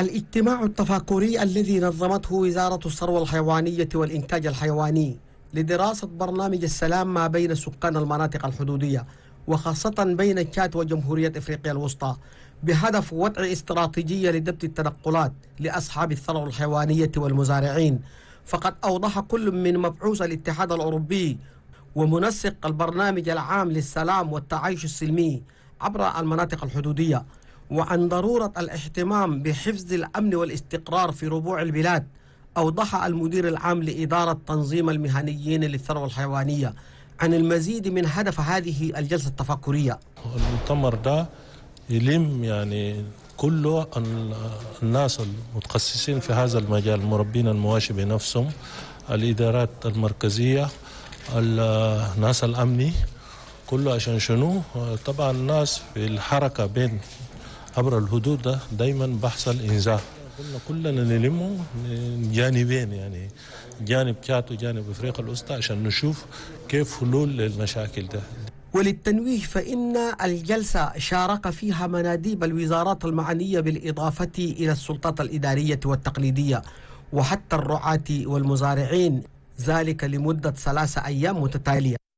الاجتماع التفاكري الذي نظمته وزارة الثروة الحيوانية والإنتاج الحيواني لدراسة برنامج السلام ما بين سكان المناطق الحدودية وخاصة بين التشاد وجمهورية إفريقيا الوسطى بهدف وضع استراتيجية لضبط التنقلات لأصحاب الثروة الحيوانية والمزارعين، فقد أوضح كل من مبعوث الاتحاد الأوروبي ومنسق البرنامج العام للسلام والتعايش السلمي عبر المناطق الحدودية وعن ضرورة الاهتمام بحفظ الأمن والاستقرار في ربوع البلاد. أوضح المدير العام لإدارة تنظيم المهنيين للثروة الحيوانية عن المزيد من هدف هذه الجلسة التفكرية. المؤتمر ده يلم يعني كل الناس المتخصصين في هذا المجال، مربين المواشي بنفسهم، الإدارات المركزية، الناس الأمني، كله عشان شنو؟ طبعا الناس في الحركة بين عبر الحدود ده دايما بحصل إنزاح. كلنا نلمه جانبين، يعني جانب تشاد وجانب إفريقيا الوسطى عشان نشوف كيف حلول للمشاكل ده. وللتنويه فإن الجلسة شارك فيها مناديب الوزارات المعنية بالإضافة إلى السلطات الإدارية والتقليدية وحتى الرعاة والمزارعين، ذلك لمدة 3 أيام متتالية.